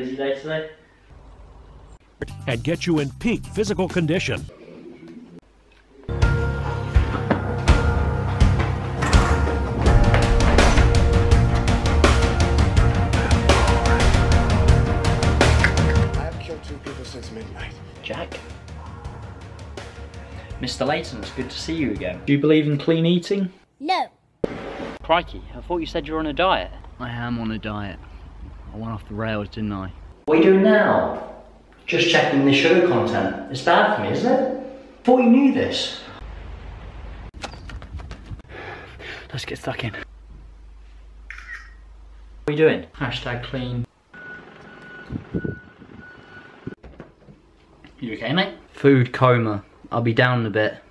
busy day today. And get you in peak physical condition. Jack. Mr. Layton, it's good to see you again. Do you believe in clean eating? No. Crikey, I thought you said you were on a diet. I am on a diet. I went off the rails, didn't I? What are you doing now? Just checking the sugar content. It's bad for me, isn't it? I thought you knew this. Let's get stuck in. What are you doing? #clean. You okay, mate? Food coma. I'll be down in a bit.